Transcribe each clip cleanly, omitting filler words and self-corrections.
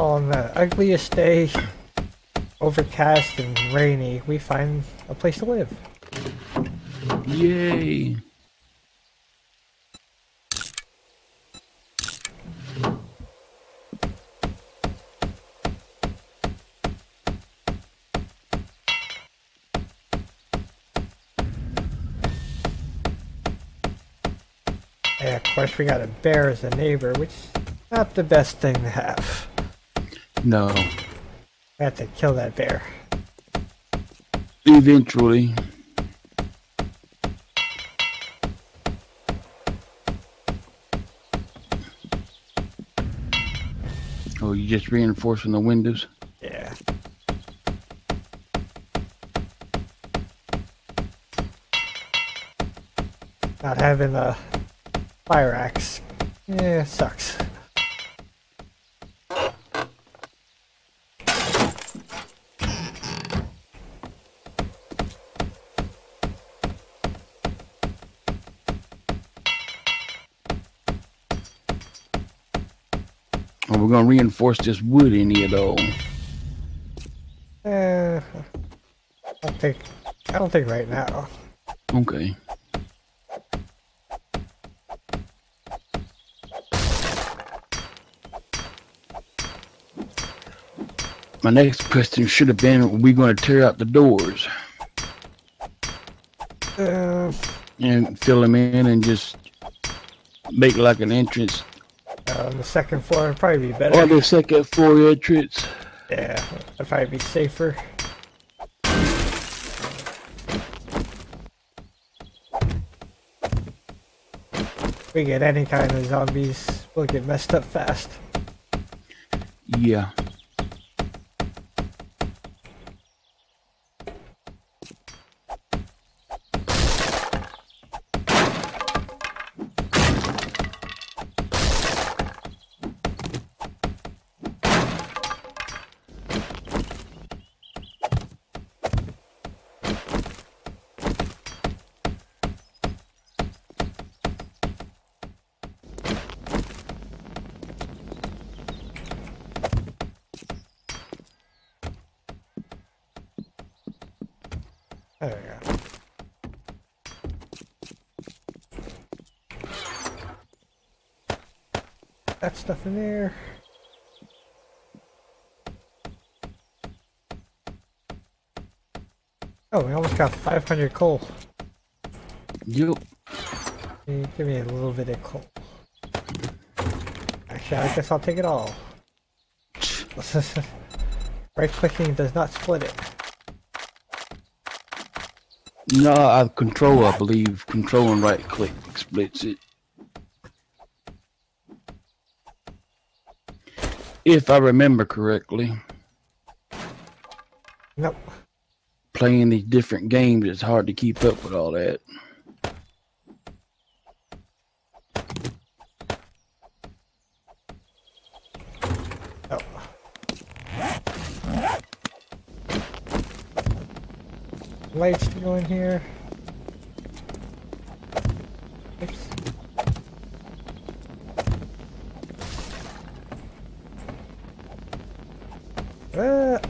on the ugliest day, overcast and rainy, we find a place to live. Yay! And of course we got a bear as a neighbor, which is not the best thing to have. No. We have to kill that bear. Eventually. Oh, you just reinforcing the windows? Yeah. Not having a fire axe. Yeah, it sucks. We're gonna reinforce this wood in here, though. I don't think right now. Okay. My next question should have been: are we gonna tear out the doors and fill them in and just make like an entrance? On the second floor would probably be better. On the second floor entrance. Yeah, that'd probably be safer. If we get any kind of zombies, we'll get messed up fast. Yeah. There we go. That stuff in there. Oh, we almost got 500 coal. Yep. Give me a little bit of coal. Actually, I guess I'll take it all. Right clicking does not split it. No, control, I believe. Control and right click splits it. If I remember correctly. Nope. Playing these different games, it's hard to keep up with all that. Lights to go in here.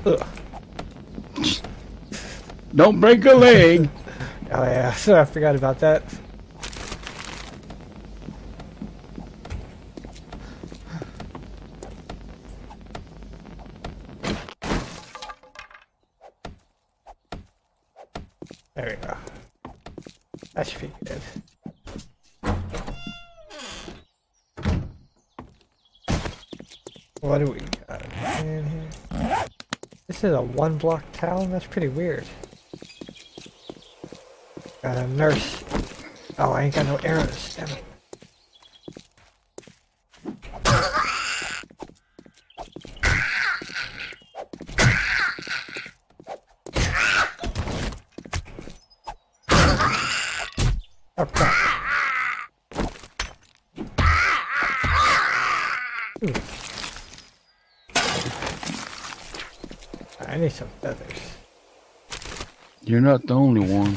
Oops. Don't break a leg. Oh yeah, so I forgot about that. There we go. That should be good. What do we got in here? This is a one-block town? That's pretty weird. Got a nurse. Oh, I ain't got no arrows. Damn it. I need some feathers. You're not the only one.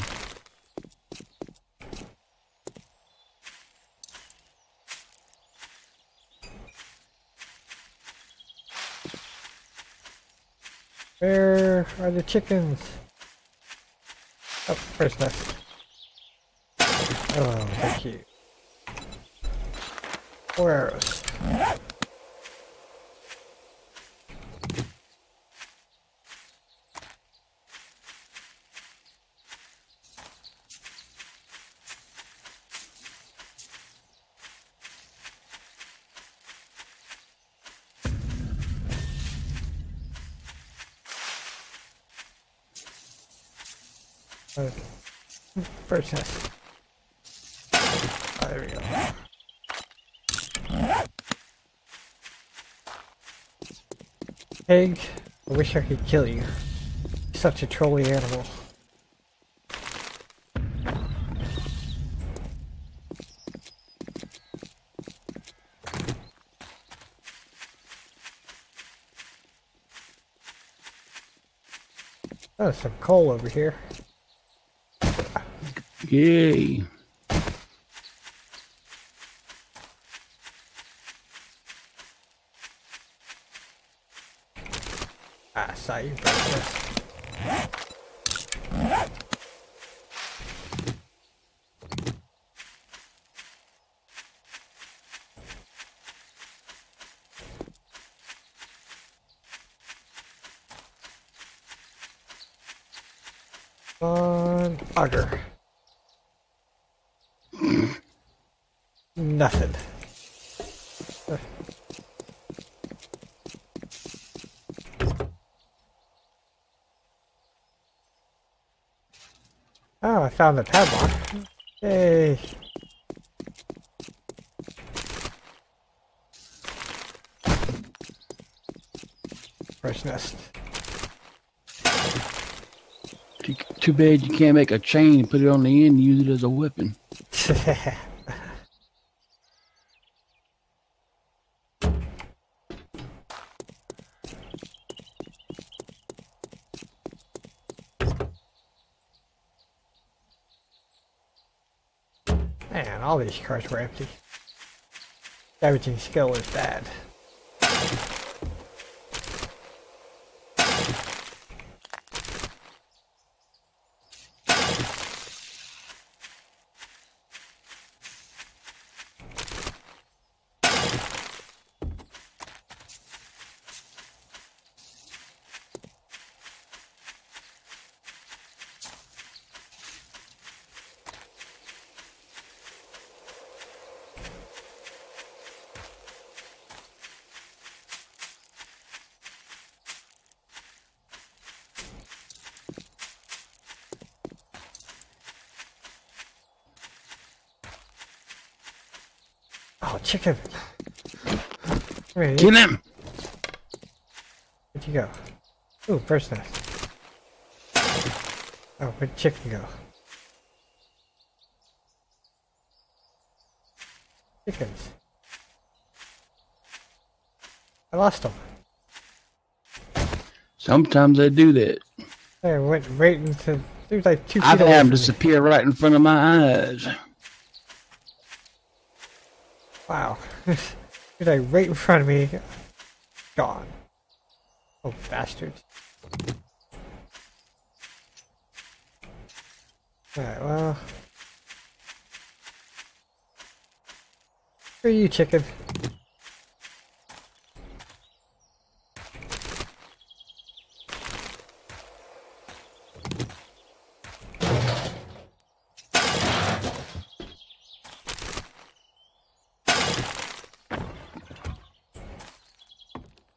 Where are the chickens? Oh, first nest. Oh, thank you. 4 arrows. Okay. First nest. There we go. Pig, I wish I could kill you. Such a trolly animal. Oh, some coal over here. Yay. Ah, saw you breakfast. On auger. Nothing. Oh, I found the padlock. Hey. Fresh nest. Too bad you can't make a chain and put it on the end and use it as a weapon. Man, all these cars were empty. Damaging skill is bad. Oh, chicken! Wait. Kill him! Where'd you go? Ooh, first nest. Oh, where'd chicken go? Chickens. I lost them. Sometimes they do that. They went right into... There's like 2 feet I've had them disappear right in front of my eyes. Wow, they're like right in front of me. Gone. Oh, bastards. Alright, well. Where are you, chicken?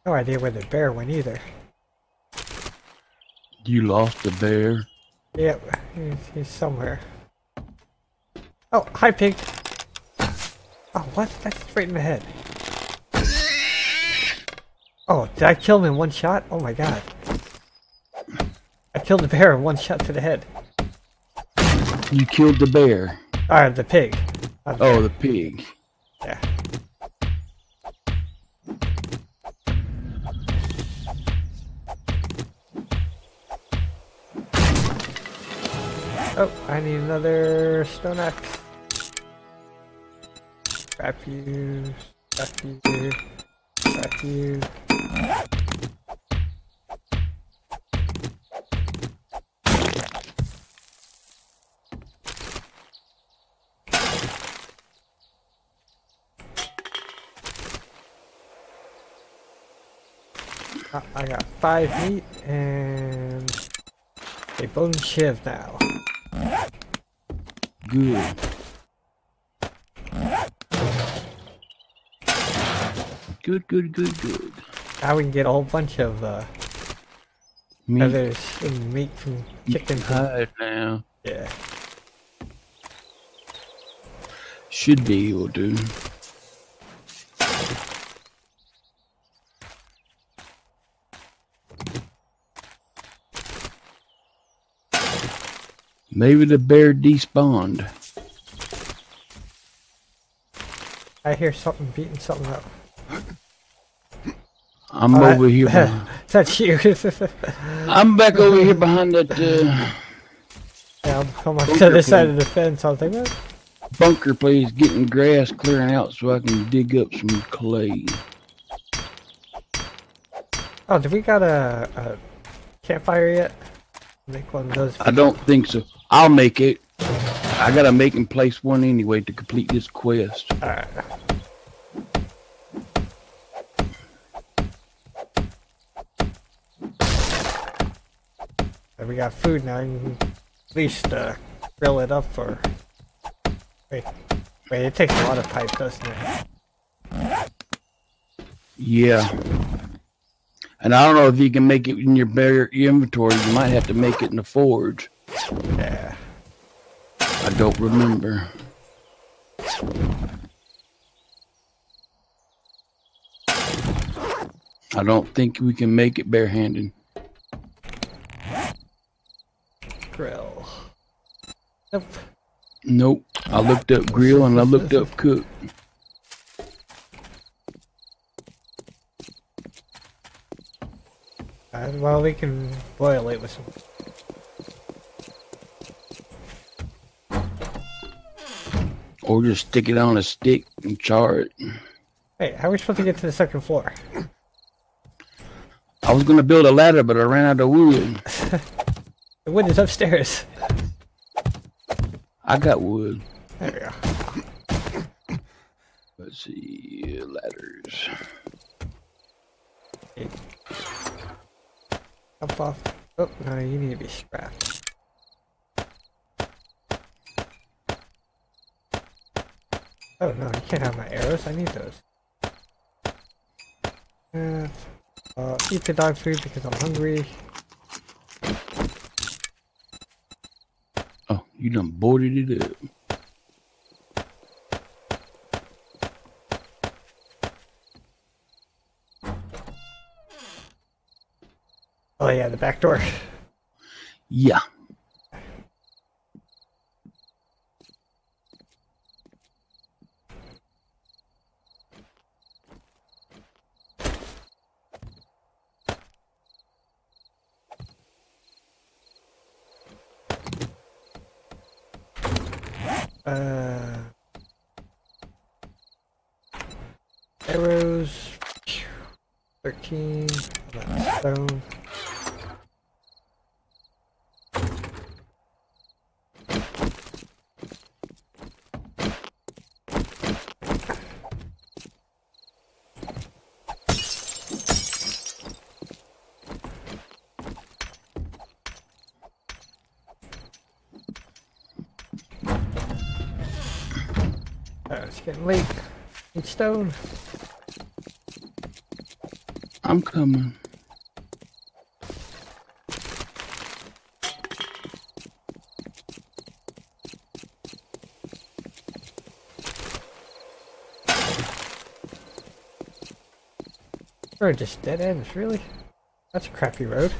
No idea where the bear went either. You lost the bear? Yep, he's somewhere. Oh, hi pig! Oh, what? That's right in the head. Oh, did I kill him in one shot? Oh my god. I killed the bear in one shot to the head. You killed the bear? Alright, the pig. Oh, the pig. Yeah. Oh, I need another stone axe. Wrap you, wrap you, wrap you. I got 5 meat and a bone shiv now. Good. Good. Now we can get a whole bunch of meat. Feathers and meat from chicken hide now. Yeah. Should be will do. Maybe the bear despawned. I hear something beating something up. I'm over here. That's you. I'm back over here behind that. Yeah, I'm on the other side of the fence. I think that bunker place getting grass clearing out so I can dig up some clay. Oh, do we got a campfire yet? Make one of those. I don't think so. I'll make it. I gotta make and place one anyway to complete this quest. All right. We got food now. You can at least grill it up or wait. It takes a lot of pipe, doesn't it? Yeah. And I don't know if you can make it in your bare inventory. You might have to make it in the forge. Yeah. I don't remember. I don't think we can make it barehanded. Grill. Nope. I looked up grill and I looked up cook. Well, we can boil it with some. Or just stick it on a stick and char it. Hey, how are we supposed to get to the second floor? I was going to build a ladder, but I ran out of wood. The wood is upstairs. I got wood. There we go. Let's see. Ladders. Okay. Up off. Oh, no, you need to be strapped. Oh, no, you can't have my arrows. I need those. Eat the dog food because I'm hungry. You done boarded it up. Oh yeah, the back door. Yeah. Arrows, 13, stone. It's getting late. Need stone. I'm coming. We're just dead ends, really? That's a crappy road.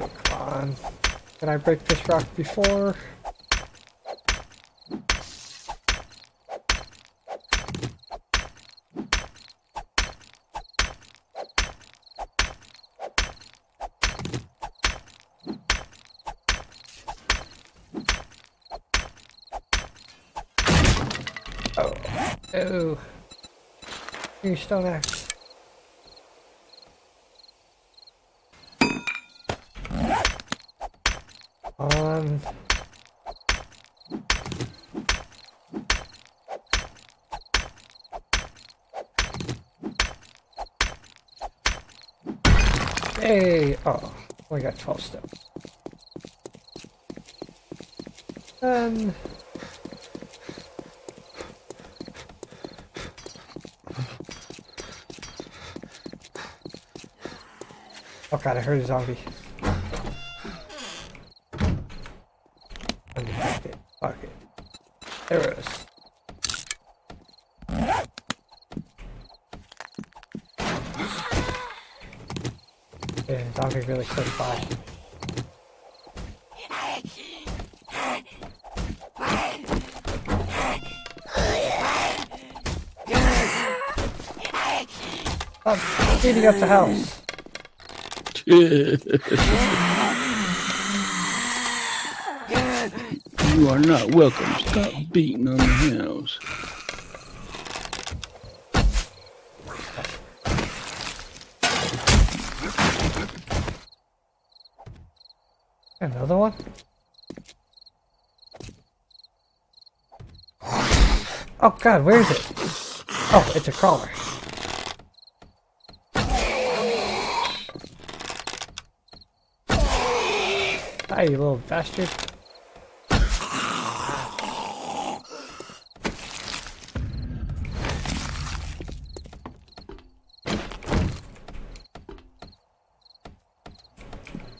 Oh, come on. Did I break this rock before? Oh. Oh. You're still next. Hey! Oh, we got 12 steps. Oh god, I heard a zombie. Really close by. I'm cleaning up the house. You are not welcome. Stop beating on the house. Another one? Oh god, where is it? Oh, it's a crawler. Hi, you little bastard.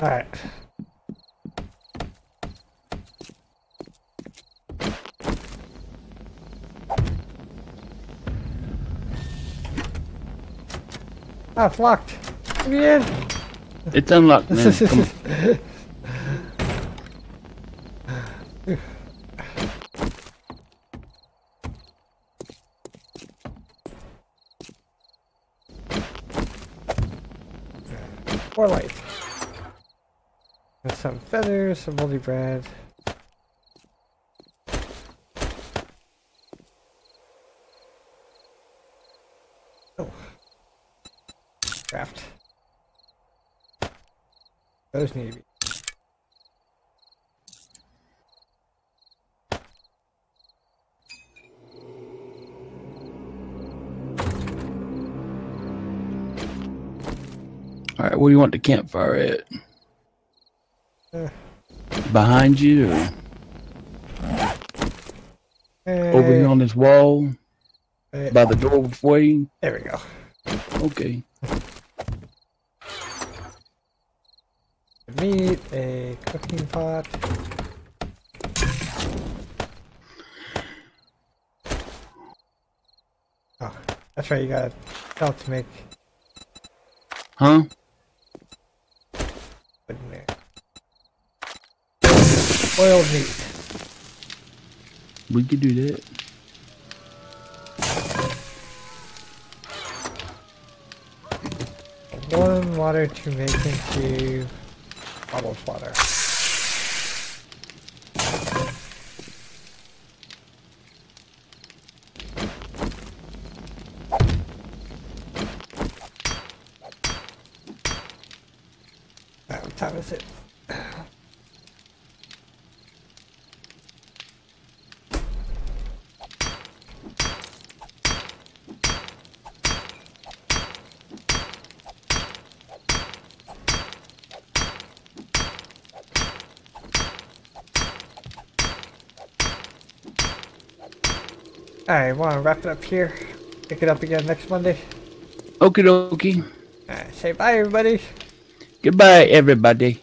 Alright. Oh, it's locked. Let me in. It's unlocked, man. Come on. More light. Got some feathers, some moldy bread. Craft. Those need to be. Alright, where do you want the campfire at? Behind you? Or over here on this wall? By the doorway? There we go. Okay. Meat, a cooking pot. Oh, that's right, you gotta help to make. Huh? Put in there. Boiled meat. We could do that. Warm water to make into bottled water. What time is it? Alright, wanna wrap it up here. Pick it up again next Monday. Okie dokie. Alright, say bye everybody. Goodbye everybody.